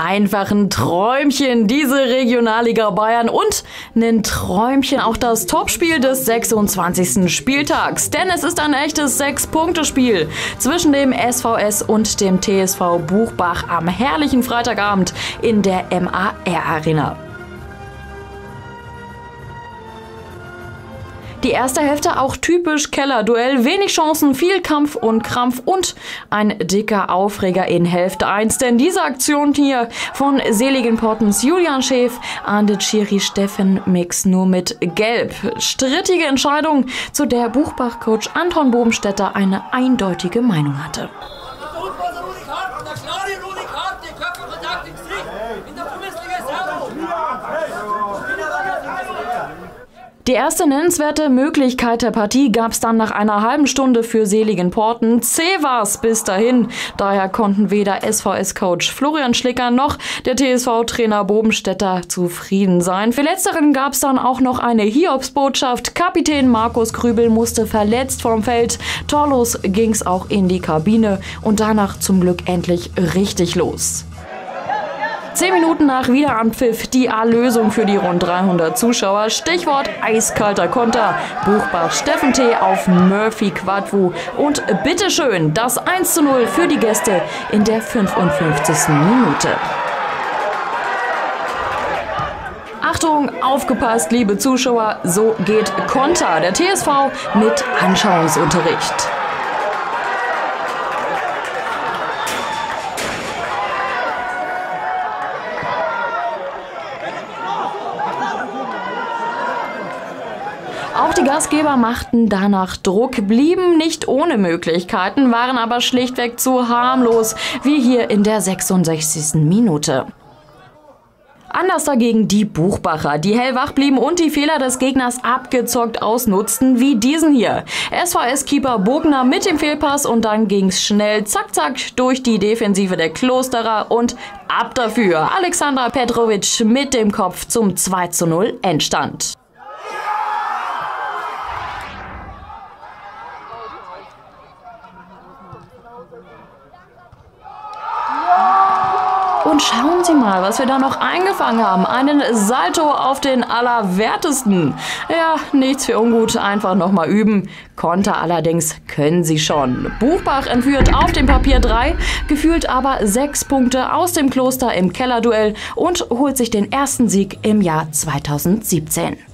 einfach ein Träumchen, diese Regionalliga Bayern, und ein Träumchen auch das Topspiel des 26. Spieltags. Denn es ist ein echtes 6-Punkte-Spiel zwischen dem SVS und dem TSV Buchbach am herrlichen Freitagabend in der MAR Arena. Die erste Hälfte auch typisch Kellerduell, wenig Chancen, viel Kampf und Krampf und ein dicker Aufreger in Hälfte 1. Denn diese Aktion hier von Seligenpottens Julian Schäf ahndet Schiri Steffen-Mix nur mit Gelb. Strittige Entscheidung, zu der Buchbach-Coach Anton Bobenstetter eine eindeutige Meinung hatte. Die erste nennenswerte Möglichkeit der Partie gab es dann nach einer halben Stunde für Seligenporten. Zäh war es bis dahin. Daher konnten weder SVS-Coach Florian Schlicker noch der TSV-Trainer Bobenstetter zufrieden sein. Für Letzteren gab es dann auch noch eine Hiobsbotschaft. Kapitän Markus Grübel musste verletzt vom Feld. Torlos ging es auch in die Kabine und danach zum Glück endlich richtig los. 10 Minuten nach Wiederanpfiff die A-Lösung für die rund 300 Zuschauer. Stichwort eiskalter Konter. Buchbach Steffen T. auf Murphy Quadwu. Und bitteschön das 1:0 für die Gäste in der 55. Minute. Achtung, aufgepasst, liebe Zuschauer, so geht Konter. Der TSV mit Anschauungsunterricht. Auch die Gastgeber machten danach Druck, blieben nicht ohne Möglichkeiten, waren aber schlichtweg zu harmlos, wie hier in der 66. Minute. Anders dagegen die Buchbacher, die hellwach blieben und die Fehler des Gegners abgezockt ausnutzten, wie diesen hier. SVS-Keeper Bogner mit dem Fehlpass und dann ging's schnell zack zack durch die Defensive der Klosterer und ab dafür. Alexander Petrovic mit dem Kopf zum 2:0 Endstand. Und schauen Sie mal, was wir da noch eingefangen haben. Einen Salto auf den Allerwertesten. Ja, nichts für ungut, einfach nochmal üben. Konter allerdings können Sie schon. Buchbach entführt auf dem Papier 3, gefühlt aber 6 Punkte aus dem Kloster im Kellerduell und holt sich den ersten Sieg im Jahr 2017.